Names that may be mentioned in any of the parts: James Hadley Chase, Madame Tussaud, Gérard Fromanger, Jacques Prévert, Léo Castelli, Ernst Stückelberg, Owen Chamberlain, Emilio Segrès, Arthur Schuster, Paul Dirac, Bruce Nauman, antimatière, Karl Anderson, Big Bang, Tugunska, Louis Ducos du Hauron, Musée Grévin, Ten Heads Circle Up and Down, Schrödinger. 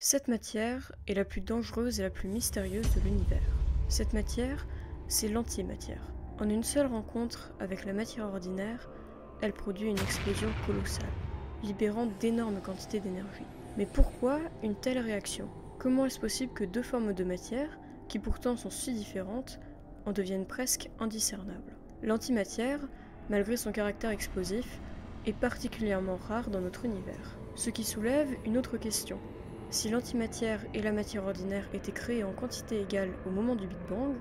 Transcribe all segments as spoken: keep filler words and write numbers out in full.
Cette matière est la plus dangereuse et la plus mystérieuse de l'univers. Cette matière, c'est l'antimatière. En une seule rencontre avec la matière ordinaire, elle produit une explosion colossale, libérant d'énormes quantités d'énergie. Mais pourquoi une telle réaction? Comment est-ce possible que deux formes de matière, qui pourtant sont si différentes, en deviennent presque indiscernables? L'antimatière, malgré son caractère explosif, est particulièrement rare dans notre univers. Ce qui soulève une autre question. Si l'antimatière et la matière ordinaire étaient créées en quantité égale au moment du Big Bang,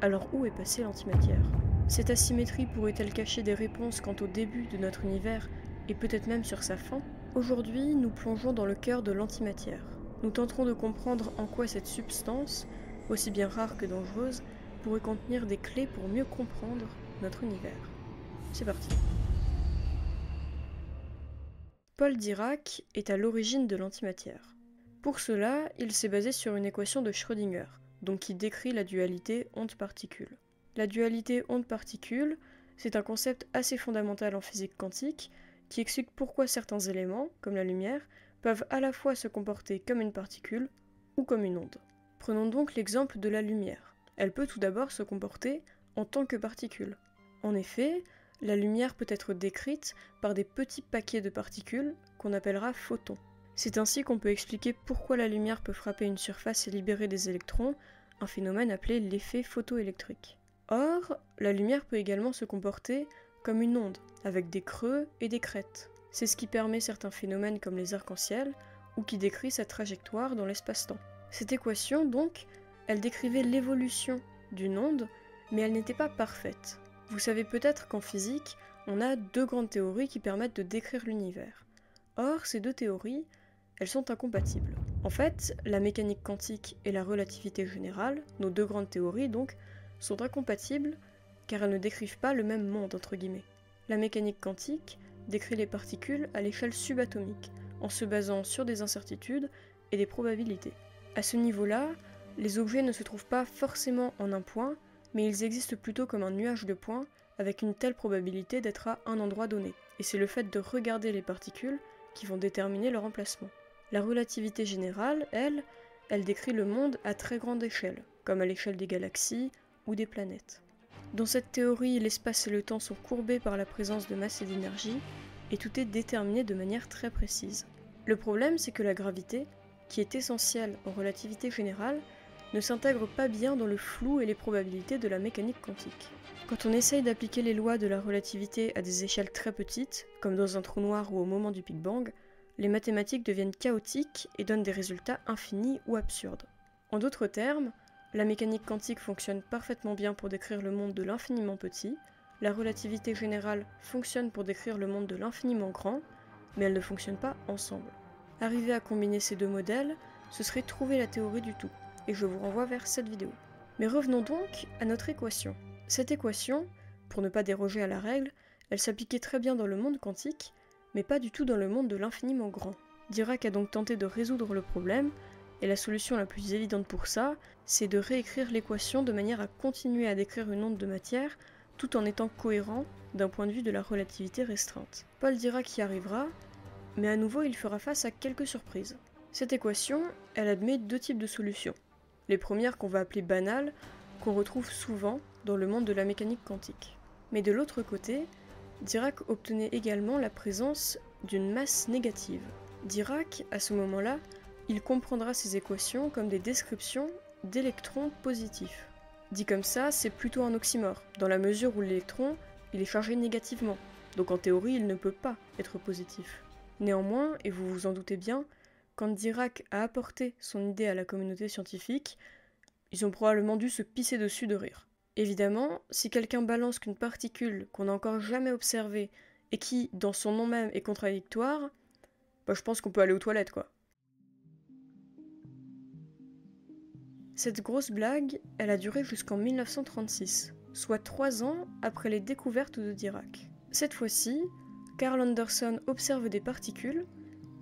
alors où est passée l'antimatière? Cette asymétrie pourrait-elle cacher des réponses quant au début de notre univers et peut-être même sur sa fin? Aujourd'hui, nous plongeons dans le cœur de l'antimatière. Nous tenterons de comprendre en quoi cette substance, aussi bien rare que dangereuse, pourrait contenir des clés pour mieux comprendre notre univers. C'est parti. Paul Dirac est à l'origine de l'antimatière. Pour cela, il s'est basé sur une équation de Schrödinger, donc qui décrit la dualité onde-particule. La dualité onde-particule, c'est un concept assez fondamental en physique quantique, qui explique pourquoi certains éléments, comme la lumière, peuvent à la fois se comporter comme une particule ou comme une onde. Prenons donc l'exemple de la lumière. Elle peut tout d'abord se comporter en tant que particule. En effet, la lumière peut être décrite par des petits paquets de particules qu'on appellera photons. C'est ainsi qu'on peut expliquer pourquoi la lumière peut frapper une surface et libérer des électrons, un phénomène appelé l'effet photoélectrique. Or, la lumière peut également se comporter comme une onde, avec des creux et des crêtes. C'est ce qui permet certains phénomènes comme les arcs-en-ciel, ou qui décrit sa trajectoire dans l'espace-temps. Cette équation, donc, elle décrivait l'évolution d'une onde, mais elle n'était pas parfaite. Vous savez peut-être qu'en physique, on a deux grandes théories qui permettent de décrire l'univers. Or, ces deux théories, elles sont incompatibles. En fait, la mécanique quantique et la relativité générale, nos deux grandes théories donc, sont incompatibles car elles ne décrivent pas le même monde, entre guillemets. La mécanique quantique décrit les particules à l'échelle subatomique, en se basant sur des incertitudes et des probabilités. À ce niveau-là, les objets ne se trouvent pas forcément en un point, mais ils existent plutôt comme un nuage de points, avec une telle probabilité d'être à un endroit donné. Et c'est le fait de regarder les particules qui vont déterminer leur emplacement. La relativité générale, elle, elle décrit le monde à très grande échelle, comme à l'échelle des galaxies ou des planètes. Dans cette théorie, l'espace et le temps sont courbés par la présence de masse et d'énergie, et tout est déterminé de manière très précise. Le problème, c'est que la gravité, qui est essentielle en relativité générale, ne s'intègre pas bien dans le flou et les probabilités de la mécanique quantique. Quand on essaye d'appliquer les lois de la relativité à des échelles très petites, comme dans un trou noir ou au moment du Big Bang, les mathématiques deviennent chaotiques et donnent des résultats infinis ou absurdes. En d'autres termes, la mécanique quantique fonctionne parfaitement bien pour décrire le monde de l'infiniment petit, la relativité générale fonctionne pour décrire le monde de l'infiniment grand, mais elles ne fonctionnent pas ensemble. Arriver à combiner ces deux modèles, ce serait trouver la théorie du tout, et je vous renvoie vers cette vidéo. Mais revenons donc à notre équation. Cette équation, pour ne pas déroger à la règle, elle s'appliquait très bien dans le monde quantique, mais pas du tout dans le monde de l'infiniment grand. Dirac a donc tenté de résoudre le problème, et la solution la plus évidente pour ça, c'est de réécrire l'équation de manière à continuer à décrire une onde de matière, tout en étant cohérent d'un point de vue de la relativité restreinte. Paul Dirac y arrivera, mais à nouveau il fera face à quelques surprises. Cette équation, elle admet deux types de solutions. Les premières qu'on va appeler banales, qu'on retrouve souvent dans le monde de la mécanique quantique. Mais de l'autre côté, Dirac obtenait également la présence d'une masse négative. Dirac, à ce moment-là, il comprendra ces équations comme des descriptions d'électrons positifs. Dit comme ça, c'est plutôt un oxymore, dans la mesure où l'électron, il est chargé négativement, donc en théorie il ne peut pas être positif. Néanmoins, et vous vous en doutez bien, quand Dirac a apporté son idée à la communauté scientifique, ils ont probablement dû se pisser dessus de rire. Évidemment, si quelqu'un balance qu'une particule qu'on n'a encore jamais observée et qui, dans son nom même, est contradictoire, bah je pense qu'on peut aller aux toilettes, quoi. Cette grosse blague, elle a duré jusqu'en mille neuf cent trente-six, soit trois ans après les découvertes de Dirac. Cette fois-ci, Karl Anderson observe des particules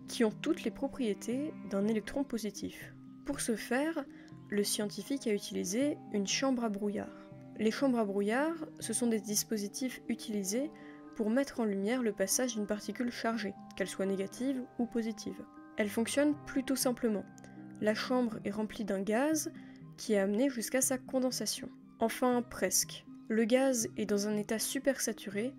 qui ont toutes les propriétés d'un électron positif. Pour ce faire, le scientifique a utilisé une chambre à brouillard. Les chambres à brouillard, ce sont des dispositifs utilisés pour mettre en lumière le passage d'une particule chargée, qu'elle soit négative ou positive. Elle fonctionne plutôt simplement. la chambre est remplie d'un gaz qui est amené jusqu'à sa condensation. Enfin, presque. Le gaz est dans un état supersaturé,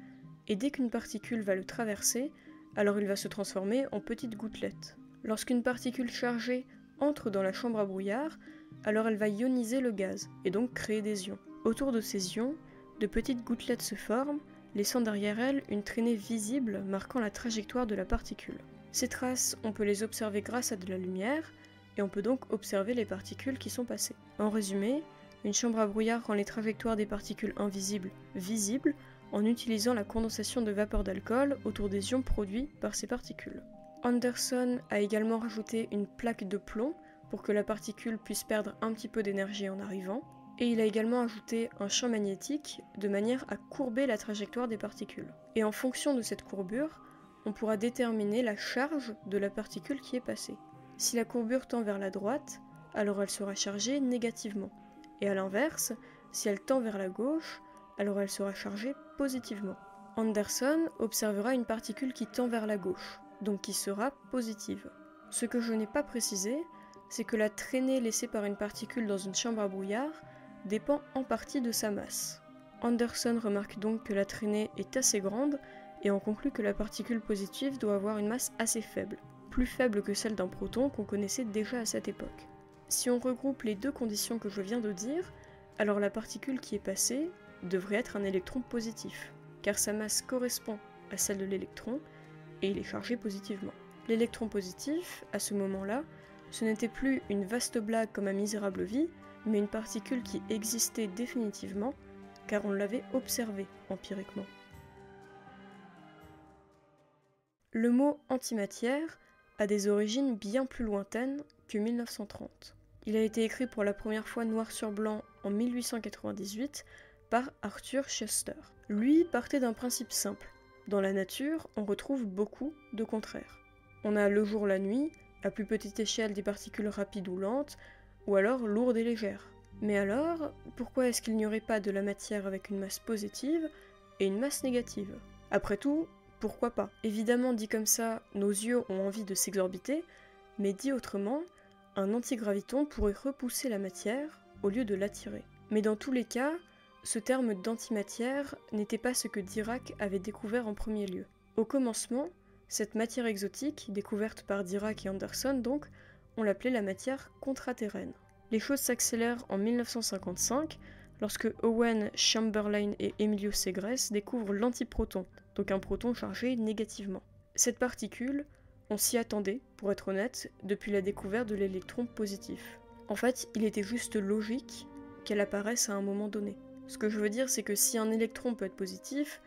et dès qu'une particule va le traverser, alors il va se transformer en petites gouttelettes. Lorsqu'une particule chargée entre dans la chambre à brouillard, alors elle va ioniser le gaz, et donc créer des ions. Autour de ces ions, de petites gouttelettes se forment, laissant derrière elles une traînée visible marquant la trajectoire de la particule. Ces traces, on peut les observer grâce à de la lumière, et on peut donc observer les particules qui sont passées. En résumé, une chambre à brouillard rend les trajectoires des particules invisibles visibles en utilisant la condensation de vapeur d'alcool autour des ions produits par ces particules. Anderson a également rajouté une plaque de plomb pour que la particule puisse perdre un petit peu d'énergie en arrivant, et il a également ajouté un champ magnétique de manière à courber la trajectoire des particules. Et en fonction de cette courbure, on pourra déterminer la charge de la particule qui est passée. Si la courbure tend vers la droite, alors elle sera chargée négativement. Et à l'inverse, si elle tend vers la gauche, alors elle sera chargée positivement. Anderson observera une particule qui tend vers la gauche, donc qui sera positive. Ce que je n'ai pas précisé, c'est que la traînée laissée par une particule dans une chambre à brouillard dépend en partie de sa masse. Anderson remarque donc que la traînée est assez grande et en conclut que la particule positive doit avoir une masse assez faible, plus faible que celle d'un proton qu'on connaissait déjà à cette époque. Si on regroupe les deux conditions que je viens de dire, alors la particule qui est passée devrait être un électron positif, car sa masse correspond à celle de l'électron et il est chargé positivement. L'électron positif, à ce moment-là, ce n'était plus une vaste blague comme à Misérable Vie, mais une particule qui existait définitivement, car on l'avait observée empiriquement. Le mot antimatière a des origines bien plus lointaines que mille neuf cent trente. Il a été écrit pour la première fois noir sur blanc en mille huit cent quatre-vingt-dix-huit par Arthur Schuster. Lui partait d'un principe simple. Dans la nature, on retrouve beaucoup de contraires. On a le jour, la nuit, à plus petite échelle des particules rapides ou lentes, ou alors lourdes et légères. Mais alors, pourquoi est-ce qu'il n'y aurait pas de la matière avec une masse positive et une masse négative? Après tout, pourquoi pas? Évidemment, dit comme ça, nos yeux ont envie de s'exorbiter, mais dit autrement, un antigraviton pourrait repousser la matière au lieu de l'attirer. Mais dans tous les cas, ce terme d'antimatière n'était pas ce que Dirac avait découvert en premier lieu. Au commencement, cette matière exotique, découverte par Dirac et Anderson donc, on l'appelait la matière contraterraine. Les choses s'accélèrent en mille neuf cent cinquante-cinq, lorsque Owen Chamberlain et Emilio Segrès découvrent l'antiproton, donc un proton chargé négativement. Cette particule, on s'y attendait, pour être honnête, depuis la découverte de l'électron positif. En fait, il était juste logique qu'elle apparaisse à un moment donné. Ce que je veux dire, c'est que si un électron peut être positif,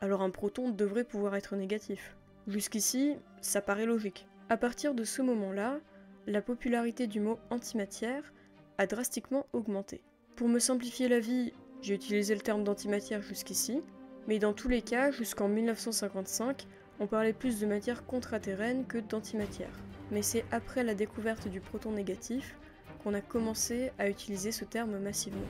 alors un proton devrait pouvoir être négatif. Jusqu'ici, ça paraît logique. À partir de ce moment-là, la popularité du mot antimatière a drastiquement augmenté. Pour me simplifier la vie, j'ai utilisé le terme d'antimatière jusqu'ici, mais dans tous les cas, jusqu'en mille neuf cent cinquante-cinq, on parlait plus de matière contraterraine que d'antimatière. Mais c'est après la découverte du proton négatif qu'on a commencé à utiliser ce terme massivement.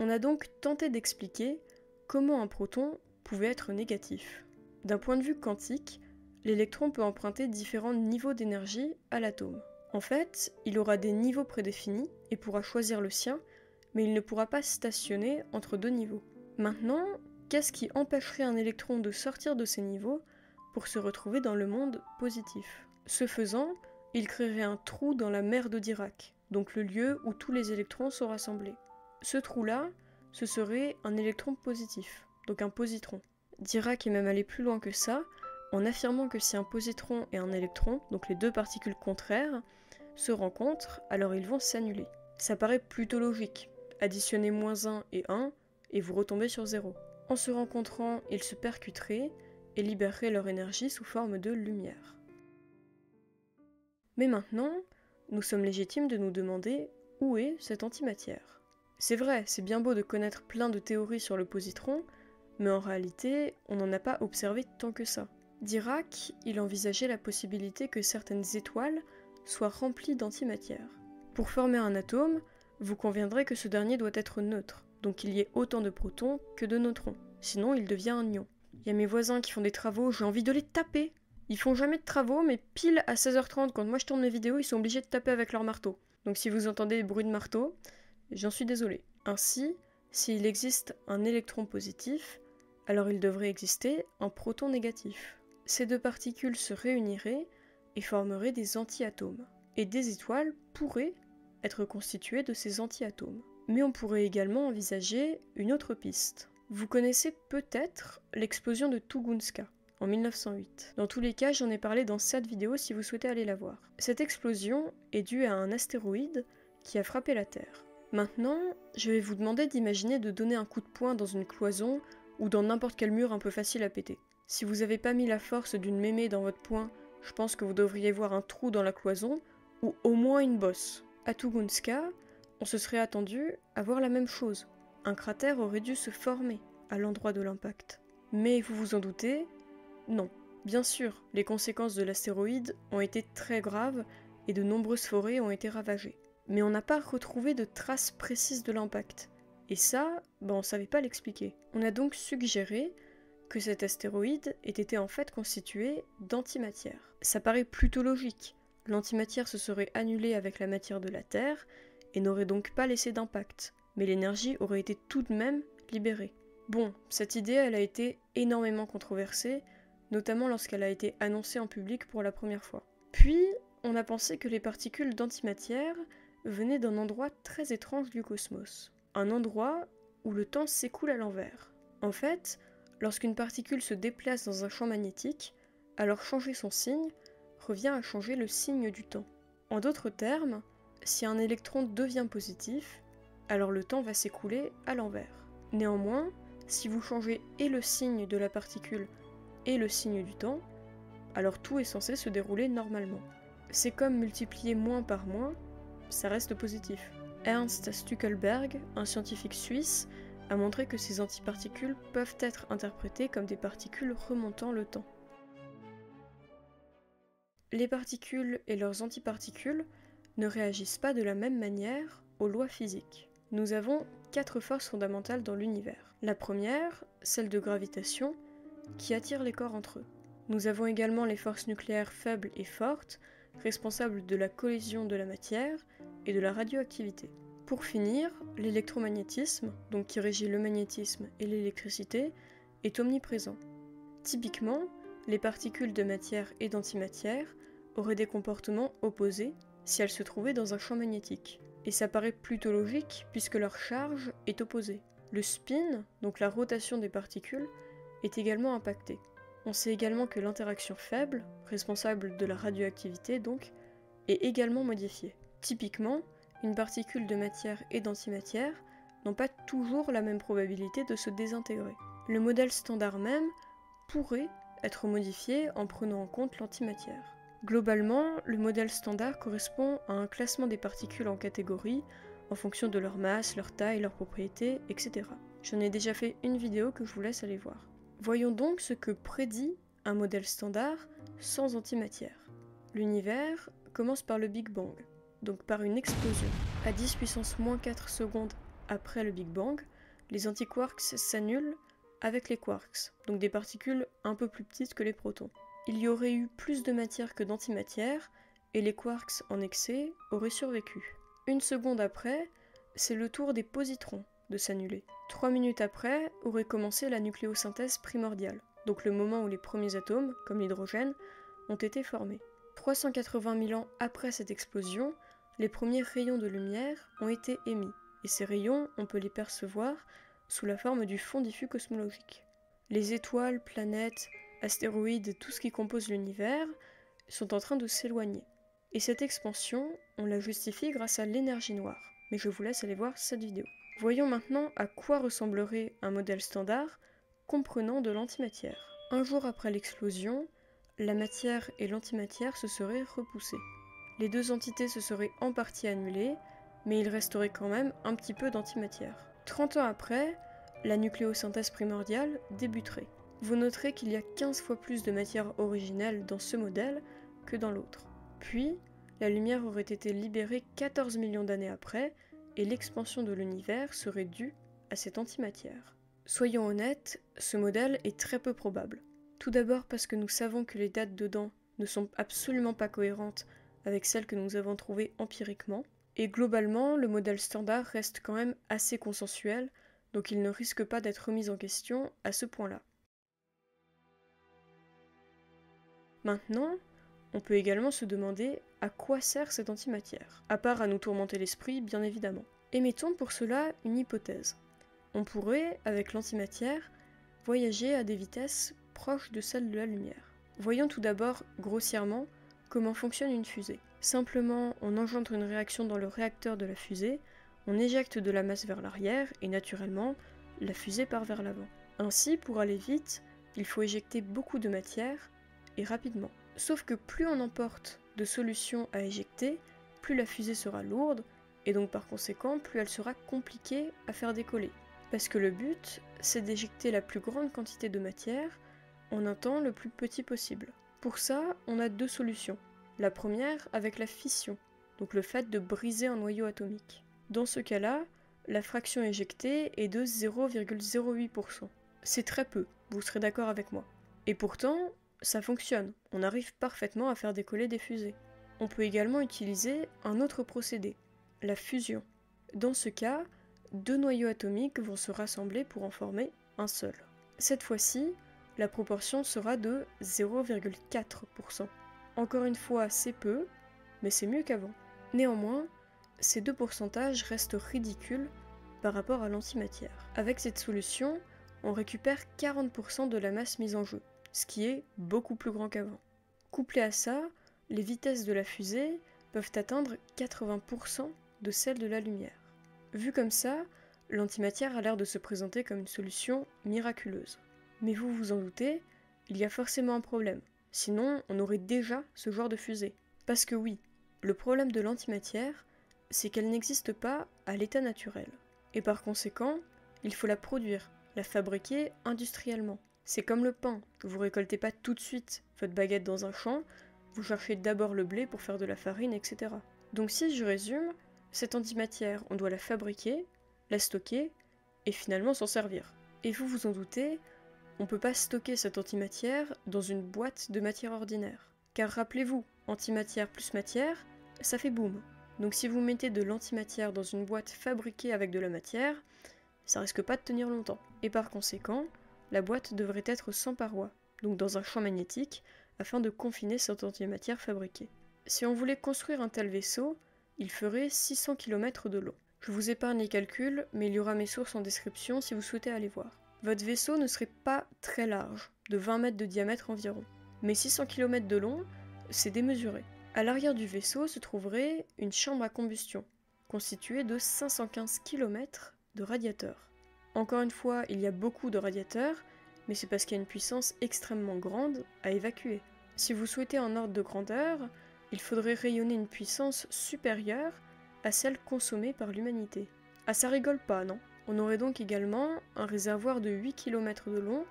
On a donc tenté d'expliquer comment un proton pouvait être négatif. D'un point de vue quantique, l'électron peut emprunter différents niveaux d'énergie à l'atome. En fait, il aura des niveaux prédéfinis et pourra choisir le sien, mais il ne pourra pas stationner entre deux niveaux. Maintenant, qu'est-ce qui empêcherait un électron de sortir de ces niveaux pour se retrouver dans le monde positif? Ce faisant, il créerait un trou dans la mer de Dirac, donc le lieu où tous les électrons sont rassemblés. Ce trou-là, ce serait un électron positif, donc un positron. Dirac est même allé plus loin que ça, en affirmant que si un positron et un électron, donc les deux particules contraires, se rencontrent, alors ils vont s'annuler. Ça paraît plutôt logique. Additionnez moins un et un, et vous retombez sur zéro. En se rencontrant, ils se percuteraient et libéreraient leur énergie sous forme de lumière. Mais maintenant, nous sommes légitimes de nous demander où est cette antimatière. C'est vrai, c'est bien beau de connaître plein de théories sur le positron, mais en réalité, on n'en a pas observé tant que ça. Dirac, il envisageait la possibilité que certaines étoiles soient remplies d'antimatière. Pour former un atome, vous conviendrez que ce dernier doit être neutre, donc qu'il y ait autant de protons que de neutrons, sinon il devient un ion. Il y a mes voisins qui font des travaux, j'ai envie de les taper! Ils font jamais de travaux, mais pile à seize heures trente, quand moi je tourne mes vidéos, ils sont obligés de taper avec leur marteau. Donc si vous entendez des bruits de marteau, j'en suis désolée. Ainsi, s'il existe un électron positif, alors il devrait exister un proton négatif. Ces deux particules se réuniraient et formeraient des antiatomes. Et des étoiles pourraient être constituées de ces antiatomes. Mais on pourrait également envisager une autre piste. Vous connaissez peut-être l'explosion de Tugunska en mille neuf cent huit. Dans tous les cas, j'en ai parlé dans cette vidéo si vous souhaitez aller la voir. Cette explosion est due à un astéroïde qui a frappé la Terre. Maintenant, je vais vous demander d'imaginer de donner un coup de poing dans une cloison ou dans n'importe quel mur un peu facile à péter. Si vous n'avez pas mis la force d'une mémé dans votre poing, je pense que vous devriez voir un trou dans la cloison ou au moins une bosse. À Tugunska, on se serait attendu à voir la même chose. Un cratère aurait dû se former à l'endroit de l'impact. Mais vous vous en doutez, non. Bien sûr, les conséquences de l'astéroïde ont été très graves et de nombreuses forêts ont été ravagées. Mais on n'a pas retrouvé de traces précises de l'impact. Et ça, ben on ne savait pas l'expliquer. On a donc suggéré que cet astéroïde ait été en fait constitué d'antimatière. Ça paraît plutôt logique. L'antimatière se serait annulée avec la matière de la Terre et n'aurait donc pas laissé d'impact. Mais l'énergie aurait été tout de même libérée. Bon, cette idée, elle a été énormément controversée, notamment lorsqu'elle a été annoncée en public pour la première fois. Puis, on a pensé que les particules d'antimatière venaient d'un endroit très étrange du cosmos. Un endroit où le temps s'écoule à l'envers. En fait, lorsqu'une particule se déplace dans un champ magnétique, alors changer son signe revient à changer le signe du temps. En d'autres termes, si un électron devient positif, alors le temps va s'écouler à l'envers. Néanmoins, si vous changez et le signe de la particule et le signe du temps, alors tout est censé se dérouler normalement. C'est comme multiplier moins par moins, ça reste positif. Ernst Stückelberg, un scientifique suisse, a montré que ces antiparticules peuvent être interprétées comme des particules remontant le temps. Les particules et leurs antiparticules ne réagissent pas de la même manière aux lois physiques. Nous avons quatre forces fondamentales dans l'univers. La première, celle de gravitation, qui attire les corps entre eux. Nous avons également les forces nucléaires faibles et fortes, responsables de la collision de la matière et de la radioactivité. Pour finir, l'électromagnétisme, donc qui régit le magnétisme et l'électricité, est omniprésent. Typiquement, les particules de matière et d'antimatière auraient des comportements opposés si elles se trouvaient dans un champ magnétique. Et ça paraît plutôt logique puisque leur charge est opposée. Le spin, donc la rotation des particules, est également impacté. On sait également que l'interaction faible, responsable de la radioactivité donc, est également modifiée. Typiquement, une particule de matière et d'antimatière n'ont pas toujours la même probabilité de se désintégrer. Le modèle standard même pourrait être modifié en prenant en compte l'antimatière. Globalement, le modèle standard correspond à un classement des particules en catégories en fonction de leur masse, leur taille, leurs propriétés, et cetera. J'en ai déjà fait une vidéo que je vous laisse aller voir. Voyons donc ce que prédit un modèle standard sans antimatière. L'univers commence par le Big Bang, donc par une explosion. À dix puissance moins quatre secondes après le Big Bang, les antiquarks s'annulent avec les quarks, donc des particules un peu plus petites que les protons. Il y aurait eu plus de matière que d'antimatière, et les quarks en excès auraient survécu. Une seconde après, c'est le tour des positrons de s'annuler. Trois minutes après aurait commencé la nucléosynthèse primordiale, donc le moment où les premiers atomes, comme l'hydrogène, ont été formés. trois cent quatre-vingt mille ans après cette explosion, les premiers rayons de lumière ont été émis, et ces rayons, on peut les percevoir sous la forme du fond diffus cosmologique. Les étoiles, planètes, astéroïdes et tout ce qui compose l'univers sont en train de s'éloigner. Et cette expansion, on la justifie grâce à l'énergie noire. Mais je vous laisse aller voir cette vidéo. Voyons maintenant à quoi ressemblerait un modèle standard comprenant de l'antimatière. Un jour après l'explosion, la matière et l'antimatière se seraient repoussées. Les deux entités se seraient en partie annulées, mais il resterait quand même un petit peu d'antimatière. trente ans après, la nucléosynthèse primordiale débuterait. Vous noterez qu'il y a quinze fois plus de matière originelle dans ce modèle que dans l'autre. Puis, la lumière aurait été libérée quatorze millions d'années après, et l'expansion de l'univers serait due à cette antimatière. Soyons honnêtes, ce modèle est très peu probable. Tout d'abord parce que nous savons que les dates dedans ne sont absolument pas cohérentes avec celles que nous avons trouvées empiriquement, et globalement, le modèle standard reste quand même assez consensuel, donc il ne risque pas d'être remis en question à ce point-là. Maintenant, on peut également se demander à quoi sert cette antimatière, à part à nous tourmenter l'esprit, bien évidemment. Et mettons pour cela une hypothèse. On pourrait, avec l'antimatière, voyager à des vitesses proches de celles de la lumière. Voyons tout d'abord, grossièrement, comment fonctionne une fusée. Simplement, on engendre une réaction dans le réacteur de la fusée, on éjecte de la masse vers l'arrière, et naturellement, la fusée part vers l'avant. Ainsi, pour aller vite, il faut éjecter beaucoup de matière, et rapidement. Sauf que plus on emporte de solutions à éjecter, plus la fusée sera lourde, et donc par conséquent, plus elle sera compliquée à faire décoller. Parce que le but, c'est d'éjecter la plus grande quantité de matière en un temps le plus petit possible. Pour ça, on a deux solutions. La première avec la fission, donc le fait de briser un noyau atomique. Dans ce cas-là, la fraction éjectée est de zéro virgule zéro huit pour cent. C'est très peu, vous serez d'accord avec moi. Et pourtant, ça fonctionne, on arrive parfaitement à faire décoller des fusées. On peut également utiliser un autre procédé, la fusion. Dans ce cas, deux noyaux atomiques vont se rassembler pour en former un seul. Cette fois-ci, la proportion sera de zéro virgule quatre pour cent. Encore une fois, c'est peu, mais c'est mieux qu'avant. Néanmoins, ces deux pourcentages restent ridicules par rapport à l'antimatière. Avec cette solution, on récupère quarante pour cent de la masse mise en jeu, ce qui est beaucoup plus grand qu'avant. Couplé à ça, les vitesses de la fusée peuvent atteindre quatre-vingts pour cent de celles de la lumière. Vu comme ça, l'antimatière a l'air de se présenter comme une solution miraculeuse. Mais vous vous en doutez, il y a forcément un problème. Sinon, on aurait déjà ce genre de fusée. Parce que oui, le problème de l'antimatière, c'est qu'elle n'existe pas à l'état naturel. Et par conséquent, il faut la produire, la fabriquer industriellement. C'est comme le pain, vous récoltez pas tout de suite votre baguette dans un champ, vous cherchez d'abord le blé pour faire de la farine, et cetera. Donc si je résume, cette antimatière, on doit la fabriquer, la stocker, et finalement s'en servir. Et vous vous en doutez, on ne peut pas stocker cette antimatière dans une boîte de matière ordinaire. Car rappelez-vous, antimatière plus matière, ça fait boum. Donc si vous mettez de l'antimatière dans une boîte fabriquée avec de la matière, ça risque pas de tenir longtemps. Et par conséquent, la boîte devrait être sans paroi, donc dans un champ magnétique, afin de confiner cette antimatière fabriquée. Si on voulait construire un tel vaisseau, il ferait six cents kilomètres de long. Je vous épargne les calculs, mais il y aura mes sources en description si vous souhaitez aller voir. Votre vaisseau ne serait pas très large, de vingt mètres de diamètre environ, mais six cents kilomètres de long, c'est démesuré. À l'arrière du vaisseau se trouverait une chambre à combustion, constituée de cinq cent quinze kilomètres de radiateurs. Encore une fois, il y a beaucoup de radiateurs, mais c'est parce qu'il y a une puissance extrêmement grande à évacuer. Si vous souhaitez un ordre de grandeur, il faudrait rayonner une puissance supérieure à celle consommée par l'humanité. Ah, ça rigole pas, non ? On aurait donc également un réservoir de huit kilomètres de long,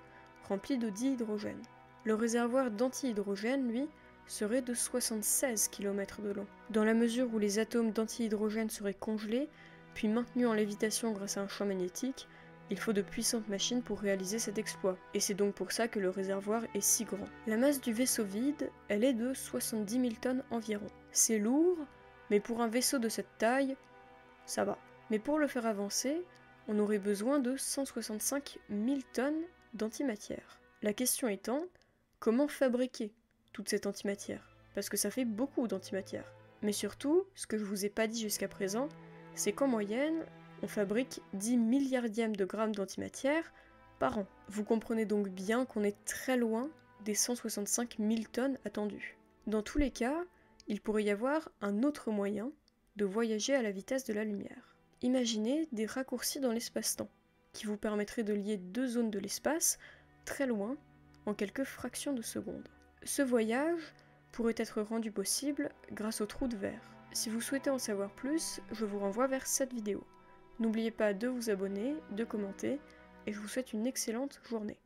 rempli de dihydrogène. Le réservoir d'antihydrogène, lui, serait de soixante-seize kilomètres de long. Dans la mesure où les atomes d'antihydrogène seraient congelés, puis maintenus en lévitation grâce à un champ magnétique, il faut de puissantes machines pour réaliser cet exploit, et c'est donc pour ça que le réservoir est si grand. La masse du vaisseau vide, elle est de soixante-dix mille tonnes environ. C'est lourd, mais pour un vaisseau de cette taille, ça va. Mais pour le faire avancer, on aurait besoin de cent soixante-cinq mille tonnes d'antimatière. La question étant, comment fabriquer toute cette antimatière? Parce que ça fait beaucoup d'antimatière. Mais surtout, ce que je vous ai pas dit jusqu'à présent, c'est qu'en moyenne, on fabrique dix milliardièmes de grammes d'antimatière par an. Vous comprenez donc bien qu'on est très loin des cent soixante-cinq mille tonnes attendues. Dans tous les cas, il pourrait y avoir un autre moyen de voyager à la vitesse de la lumière. Imaginez des raccourcis dans l'espace-temps, qui vous permettraient de lier deux zones de l'espace, très loin, en quelques fractions de secondes. Ce voyage pourrait être rendu possible grâce au trou de verre. Si vous souhaitez en savoir plus, je vous renvoie vers cette vidéo. N'oubliez pas de vous abonner, de commenter, et je vous souhaite une excellente journée.